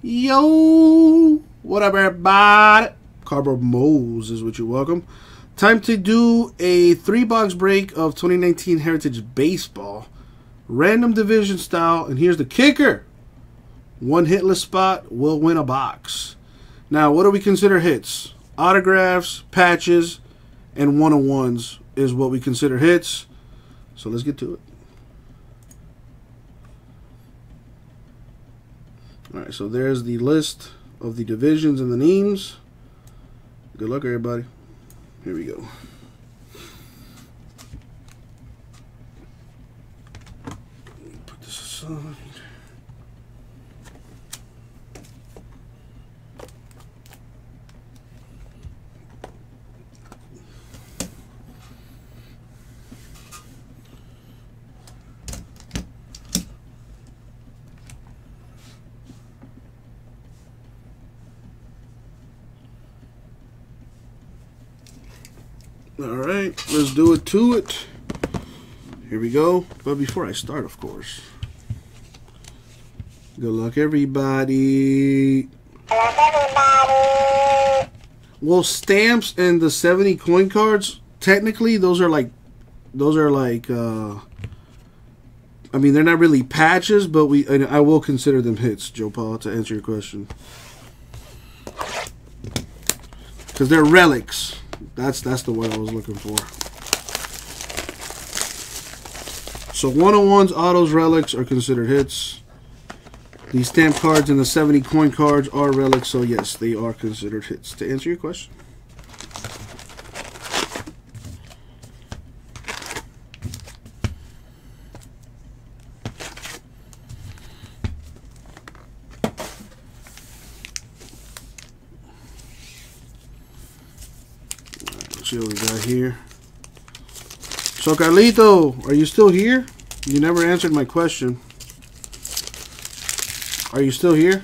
Yo, what up, everybody? Carbo Mose is what you welcome. Time to do a 3-box break of 2019 Heritage Baseball, random division style. And here's the kicker: one hitless spot will win a box. Now, what do we consider hits? Autographs, patches, and one-on-ones is what we consider hits. So let's get to it. All right, so there's the list of the divisions and the names. Good luck, everybody. Here we go. Put this aside. All right, let's do it to it. Here we go. But before I start, of course, good luck, everybody. Good luck, everybody. Well, stamps and the 70 coin cards, technically, those are like, I mean, they're not really patches, but I will consider them hits, Joe Paul, to answer your question, because they're relics. That's the word I was looking for. So 101s, autos, relics are considered hits. The stamp cards and the 70 coin cards are relics, so yes, they are considered hits. To answer your question. See what we got here. So Carlito, are you still here? You never answered my question. Are you still here?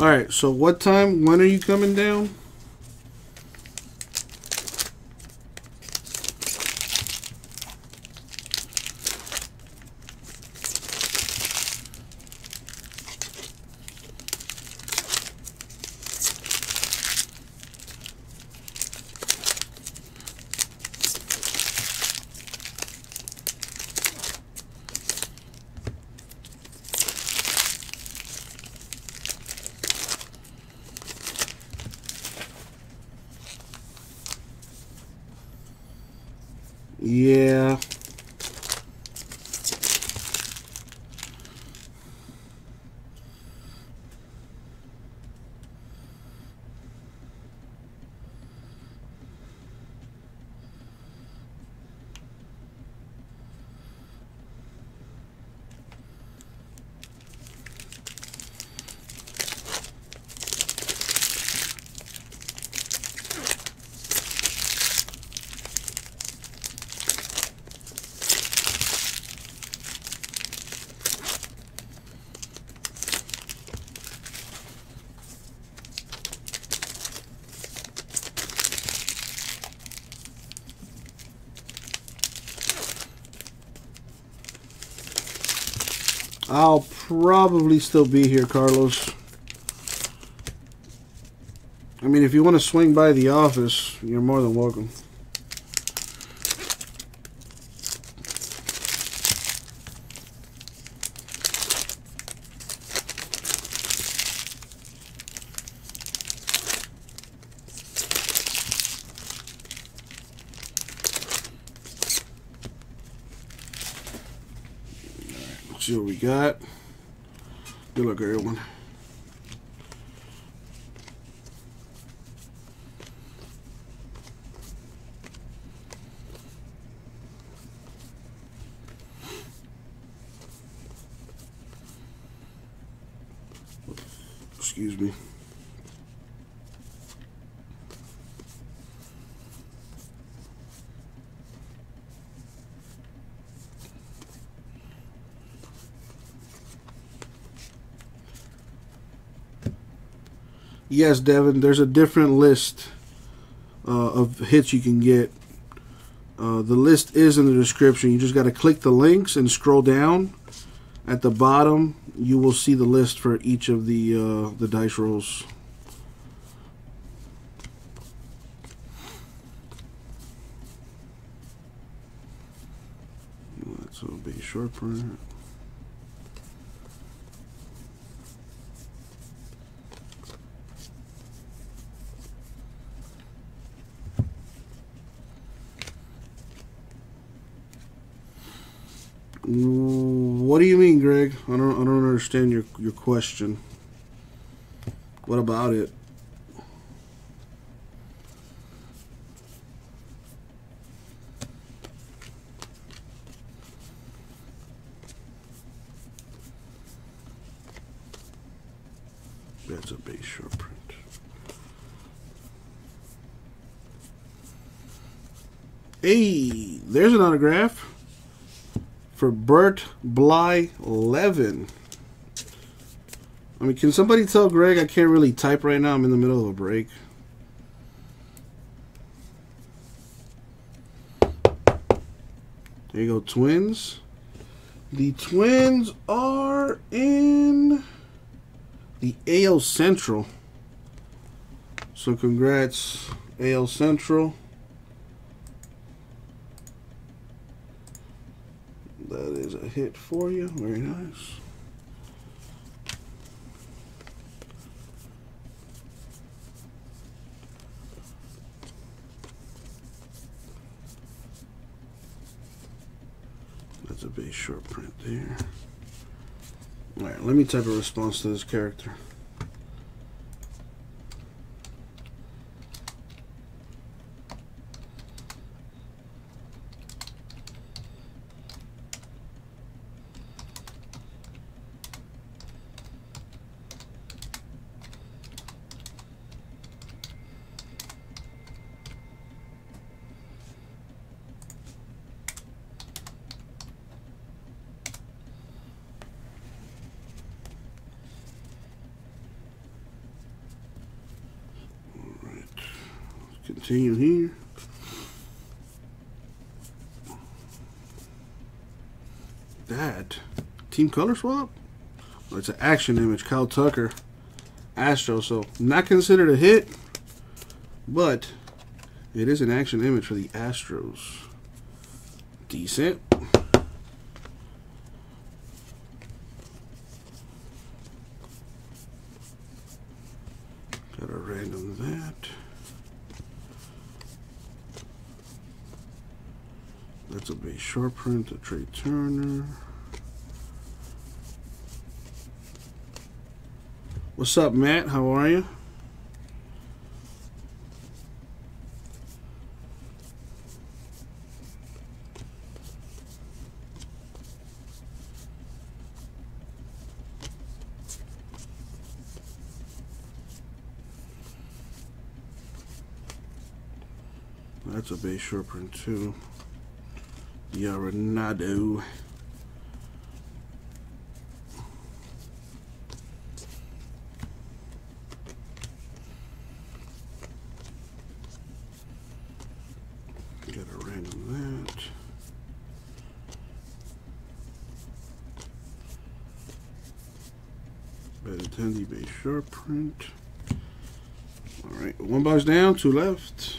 All right, so what time, when are you coming down? Yeah. I'll probably still be here, Carlos. I mean, if you want to swing by the office, you're more than welcome. See what we got. Good luck, everyone. Excuse me. Yes, Devin, there's a different list of hits you can get. The list is in the description. You just got to click the links and scroll down. At the bottom, you will see the list for each of the dice rolls. That's a big short print. What do you mean, Greg? I don't understand your question. What about it? That's a base short print. Hey, there's an autograph. For Bert Blyleven. I mean, can somebody tell Greg I can't really type right now? I'm in the middle of a break. There you go, Twins. The Twins are in the AL Central. So congrats, AL Central. That is a hit for you. Very nice. That's a base short print there. All right, let me type a response to this character. Continue here. That team color swap? Well, it's an action image. Kyle Tucker, Astro. So not considered a hit, but it is an action image for the Astros. Decent. Got a random that. That's a base short print, a Trey Turner. What's up, Matt? How are you? That's a base short print, too. Yaranado. Got a random that. Benintendi base short print. All right, one box down, two left.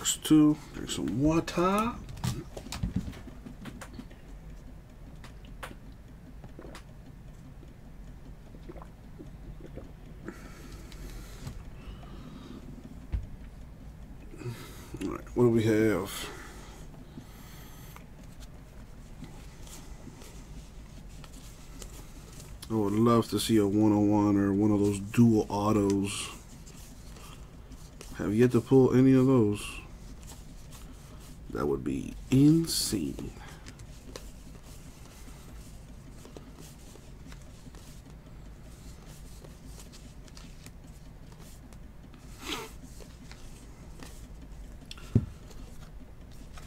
box two. Drink some water. All right, what do we have? I would love to see a 101 or one of those dual autos. Have yet to pull any of those. That would be insane.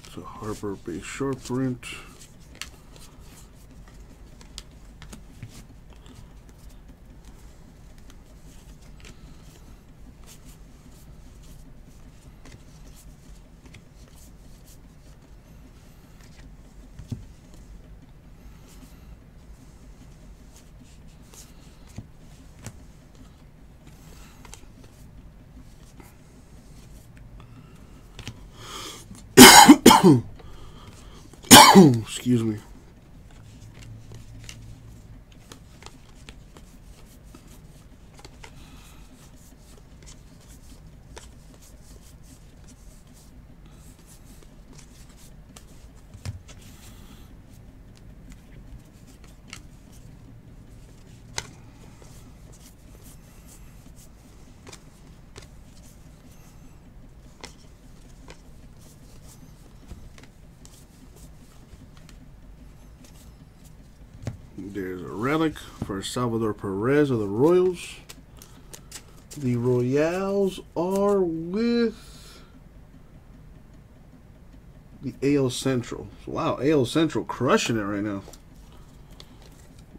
It's a Harbor Base short print. Excuse me. There's a relic for Salvador Perez of the Royals. The Royals are with the AL Central. Wow, AL Central crushing it right now.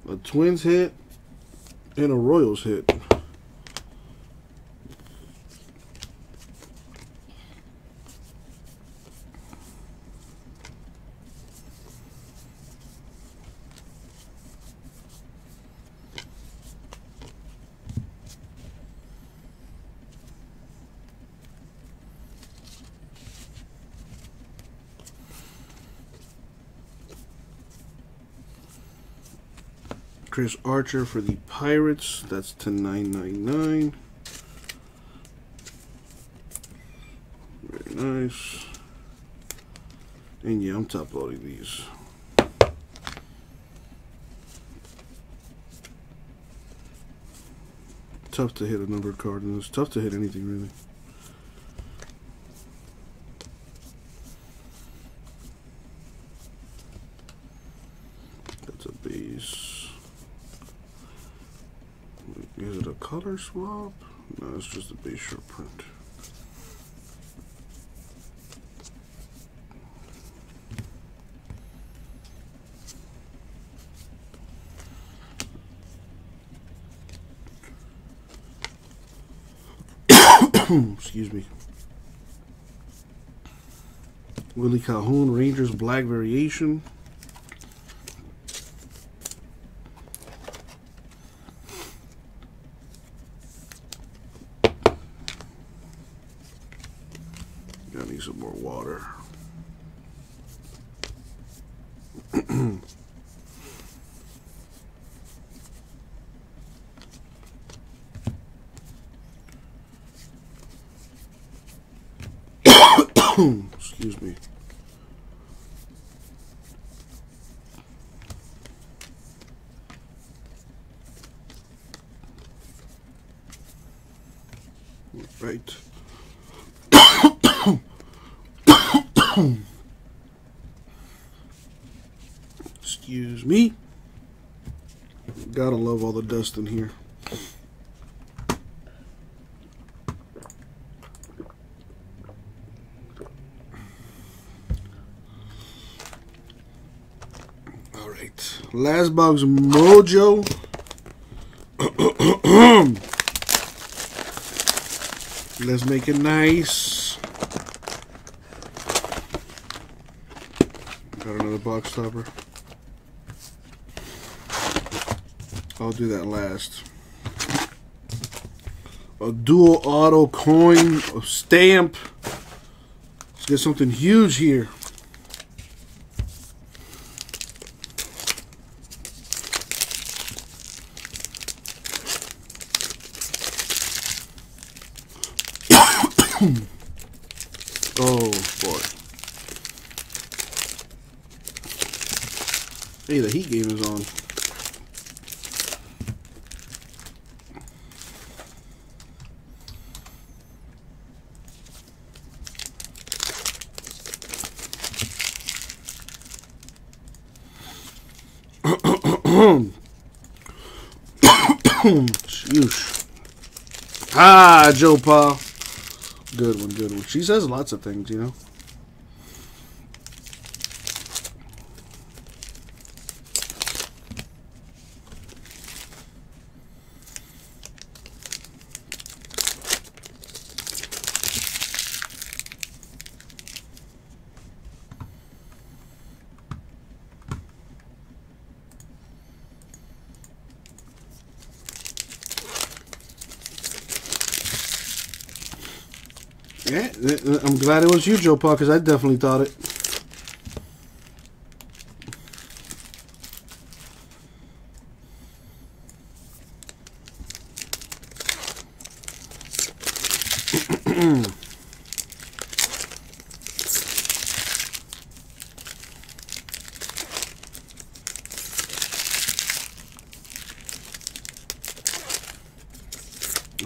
A Twins hit and a Royals hit. Chris Archer for the Pirates. That's /999. Very nice. And yeah, I'm top loading these. Tough to hit a numbered card, and it's tough to hit anything really. That's a base. Is it a color swap? No, it's just a base short print. Excuse me. Willie Calhoun, Rangers Black Variation. I need some more water. Excuse me. Right. Excuse me. Gotta love all the dust in here. All right, last box mojo. Let's make it nice. Got another box topper. I'll do that last. A dual auto coin, a stamp, Let's get something huge here. Oh, boy. Hey, the Heat game is on. Ah, Joe Pa. Good one, good one. She says lots of things, you know. Yeah, I'm glad it was you, Joe Pa, because I definitely thought it.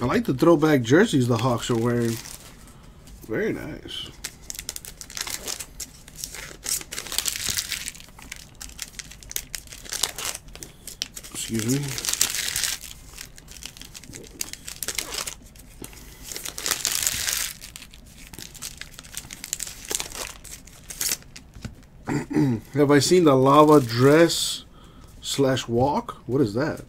I like the throwback jerseys the Hawks are wearing. Very nice. Excuse me. Have I seen the lava dress slash walk? What is that?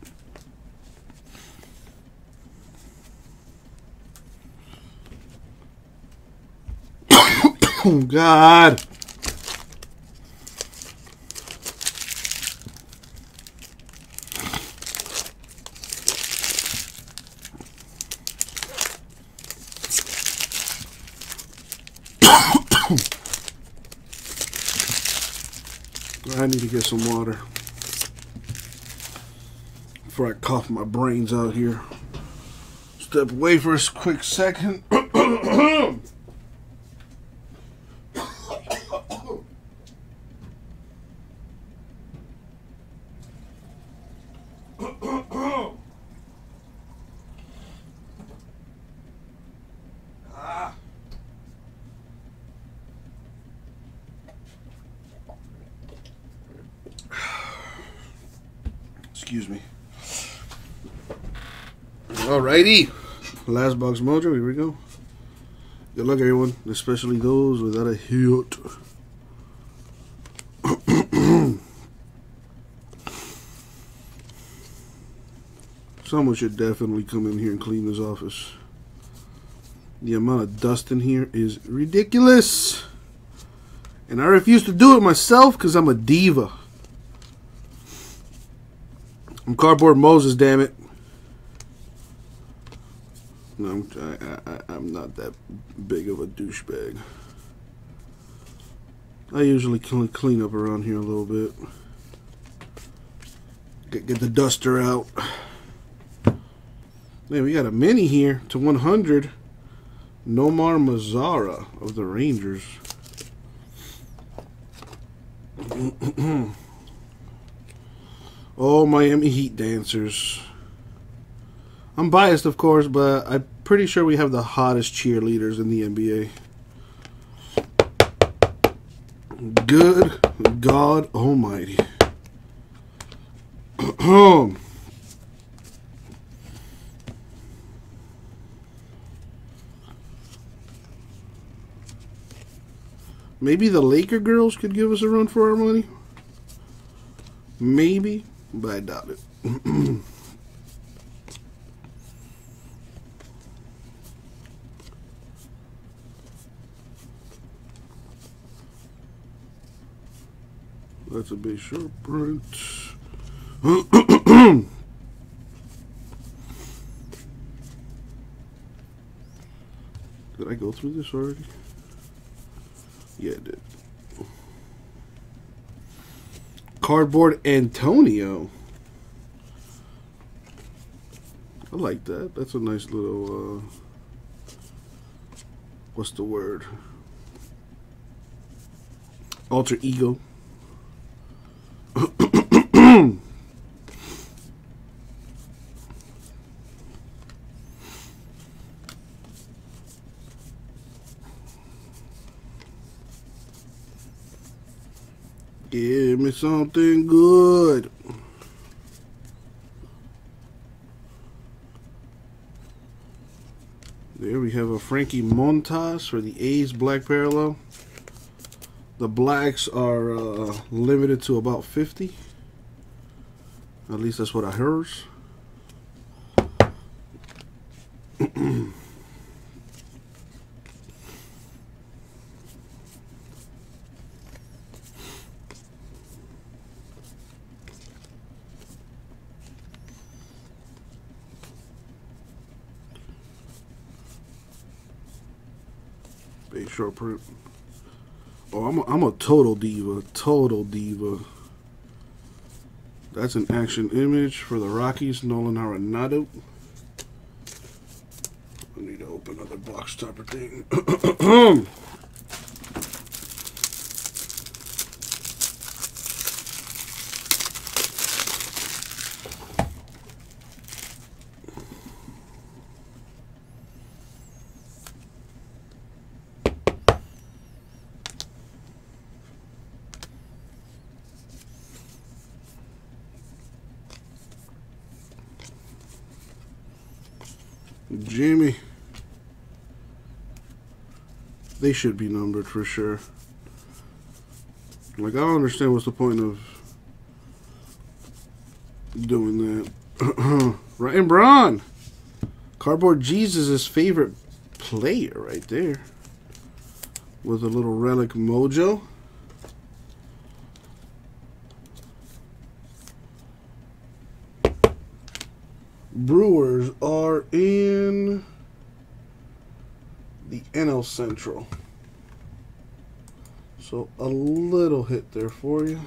Oh, God. I need to get some water before I cough my brains out here. Step away for a quick second. Alrighty, last box mojo, here we go. Good luck everyone, especially those without a hit. Someone should definitely come in here and clean this office. The amount of dust in here is ridiculous. And I refuse to do it myself because I'm a diva. I'm Cardboard Moses, damn it. No, I'm not that big of a douchebag. I usually clean up around here a little bit. Get the duster out. Man, we got a mini here to 100. Nomar Mazara of the Rangers. Oh, Miami Heat dancers. I'm biased, of course, but I'm pretty sure we have the hottest cheerleaders in the NBA. Good God Almighty. Maybe the Laker girls could give us a run for our money. Maybe, but I doubt it. That's a big short print. Did I go through this already? Cardboard Antonio. I like that. That's a nice little, what's the word? Alter ego. Give me something good. There we have a Frankie Montas for the A's black parallel. The blacks are limited to about 50. At least that's what I heard. Short print. Oh, I'm a total diva. Total diva. That's an action image for the Rockies. Nolan Arenado. I need to open another box topper thing. Jimmy. They should be numbered for sure. Like, I don't understand what's the point of doing that. Ryan Braun. Cardboard Jesus' favorite player right there. With a little relic mojo. Brewers are in the NL Central. So a little hit there for you.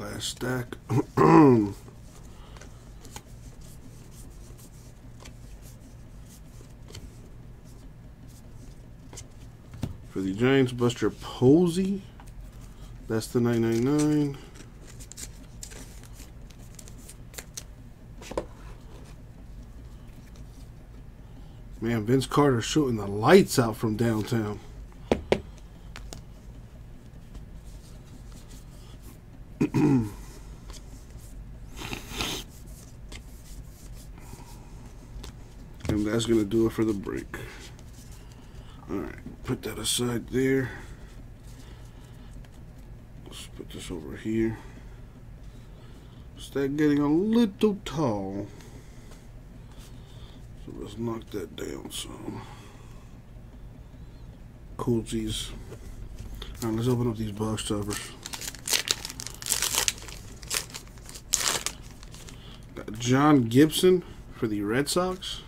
Last stack. For the Giants, Buster Posey. That's the 999. Man, Vince Carter shooting the lights out from downtown. And that's going to do it for the break. Alright, put that aside there. Let's put this over here. Stack getting a little tall. So let's knock that down some. Coolsies. Alright, let's open up these box toppers. Got John Gibson for the Red Sox.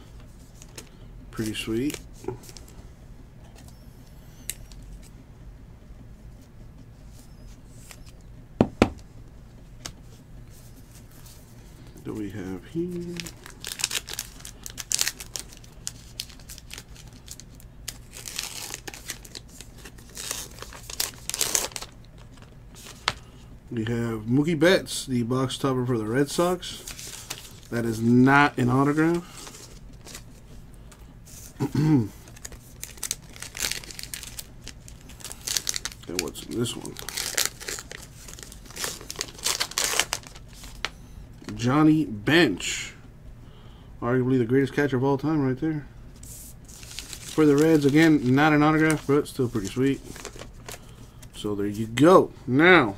Pretty sweet. What do we have here? We have Mookie Betts, the box topper for the Red Sox. That is not an autograph. And what's in this one? Johnny Bench. Arguably the greatest catcher of all time right there. For the Reds, again, not an autograph, but still pretty sweet. So there you go. Now,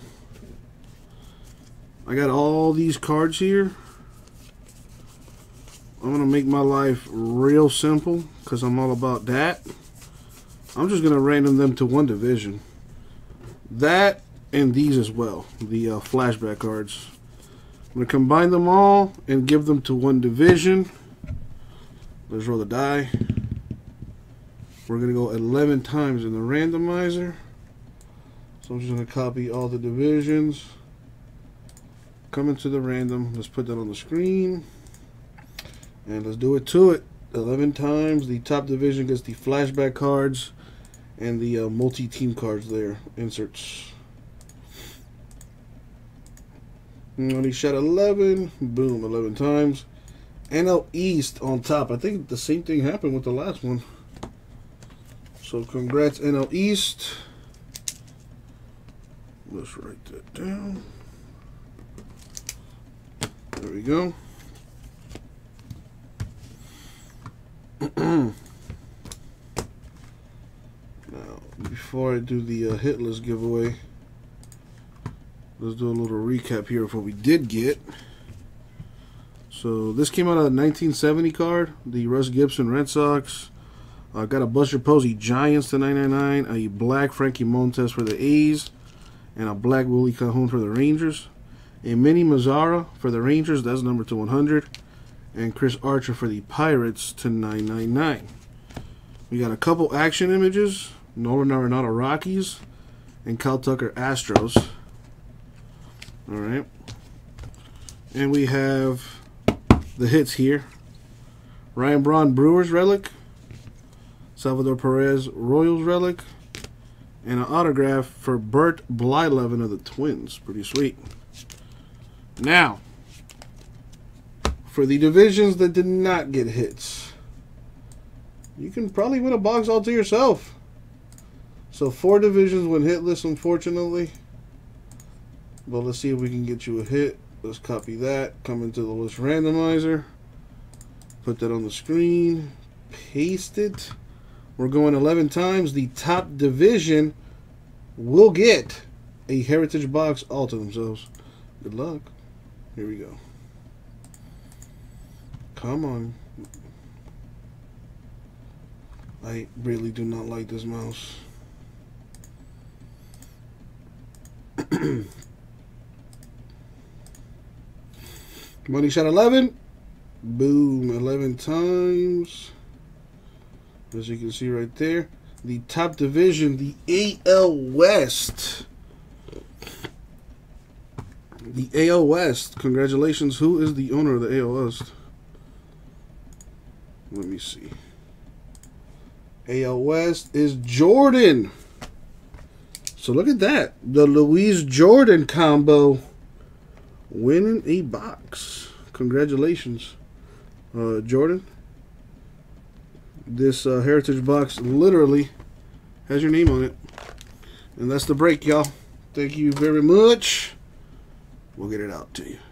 I got all these cards here. I'm going to make my life real simple because I'm all about that. I'm just going to random them to one division. That and these as well, the flashback cards. I'm going to combine them all and give them to one division. Let's roll the die. We're going to go 11 times in the randomizer. So I'm just going to copy all the divisions. Come into the random. Let's put that on the screen. And let's do it to it. 11 times. The top division gets the flashback cards and the multi-team cards there. Inserts. And when he shot 11, boom, 11 times. NL East on top. I think the same thing happened with the last one. So congrats, NL East. Let's write that down. There we go. Now, before I do the hit list giveaway, let's do a little recap here of what we did get. So this came out of a 1970 card, the Russ Gibson Red Sox. I got a Buster Posey Giants to 999, a black Frankie Montas for the A's, and a black Willie Calhoun for the Rangers. A mini Mazara for the Rangers, that's number to 100. And Chris Archer for the Pirates to 999. We got a couple action images, Nolan Arenado Rockies, and Kyle Tucker Astros. Alright. And we have the hits here. Ryan Braun Brewers Relic, Salvador Perez Royals Relic, and an autograph for Bert Blyleven of the Twins. Pretty sweet. Now, for the divisions that did not get hits, you can probably win a box all to yourself. So 4 divisions went hitless, unfortunately. But let's see if we can get you a hit. Let's copy that. Come into the list randomizer. Put that on the screen. Paste it. We're going 11 times. The top division will get a heritage box all to themselves. Good luck. Here we go. Come on. I really do not like this mouse. Money shot 11. Boom. 11 times. As you can see right there. The top division, the AL West. The AL West. Congratulations. Who is the owner of the AL West? Let me see. AL West is Jordan. So look at that. The Luis Jordan combo winning a box. Congratulations, Jordan. This heritage box literally has your name on it. And that's the break, y'all. Thank you very much. We'll get it out to you.